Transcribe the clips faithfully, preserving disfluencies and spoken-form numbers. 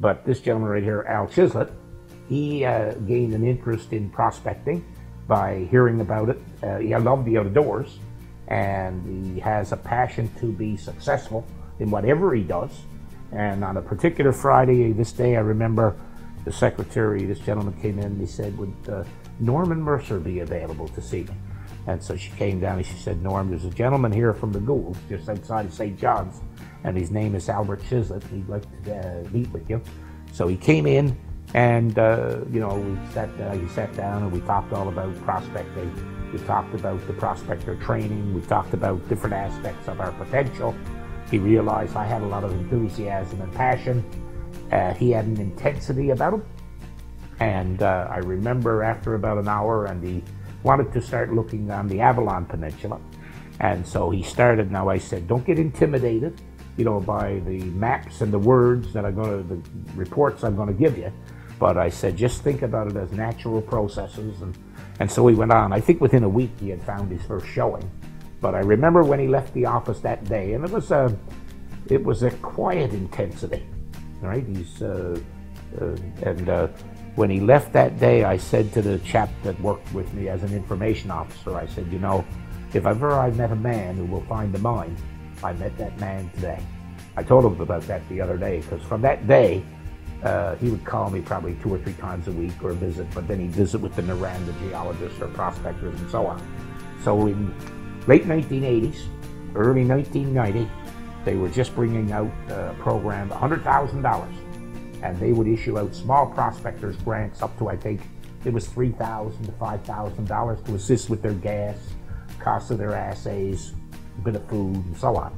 But this gentleman right here, Al Chislett, he uh, gained an interest in prospecting by hearing about it. Uh, he loved the outdoors, and he has a passion to be successful in whatever he does. And on a particular Friday, this day, I remember the secretary, this gentleman came in and he said, would uh, Norm Mercer be available to see me? And so she came down and she said, Norm, there's a gentleman here from the Goulds just outside of Saint John's, and his name is Albert Chislett. He'd like to uh, meet with you. So he came in, and uh, you know, we sat, uh, he sat down and we talked all about prospecting. We talked about the prospector training. We talked about different aspects of our potential. He realized I had a lot of enthusiasm and passion. Uh, he had an intensity about him. And uh, I remember after about an hour, and he wanted to start looking on the Avalon Peninsula. And so he started. Now I said, don't get intimidated, you know, by the maps and the words that I'm going to, the reports I'm going to give you. But I said, just think about it as natural processes. And, and so he went on. I think within a week he had found his first showing. But I remember when he left the office that day, and it was a, it was a quiet intensity, right? He's, uh, uh, and uh, when he left that day, I said to the chap that worked with me as an information officer, I said, you know, if ever I met a man who will find the mine, I met that man today. I told him about that the other day, because from that day, uh, he would call me probably two or three times a week or visit, but then he'd visit with the Noranda geologists or prospectors and so on. So in late nineteen eighties, early nineteen ninety, they were just bringing out a program, one hundred thousand dollars, and they would issue out small prospectors grants up to, I think, it was three thousand dollars to five thousand dollars to assist with their gas, cost of their assays, a bit of food, and so on.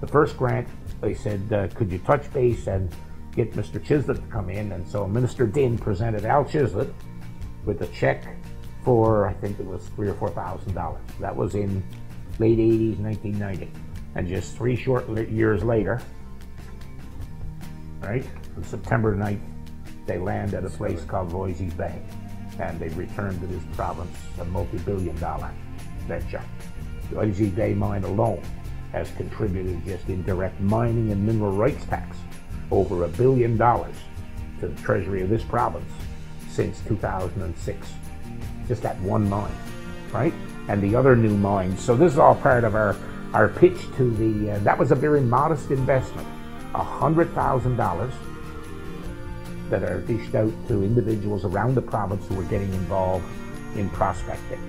The first grant, they said, uh, could you touch base and get Mister Chislett to come in? And so Minister Din presented Al Chislett with a check for, I think it was three or four thousand dollars. That was in late eighties, nineteen ninety. And just three short years later, right, on September ninth, they land at a place called Voisey's Bay, and they returned to this province a multi-billion dollar venture. The Voisey's Bay Mine alone has contributed just in direct mining and mineral rights tax over a billion dollars to the treasury of this province since two thousand six. Just that one mine, right? And the other new mines. So this is all part of our, our pitch to the, uh, that was a very modest investment, one hundred thousand dollars that are dished out to individuals around the province who are getting involved in prospecting.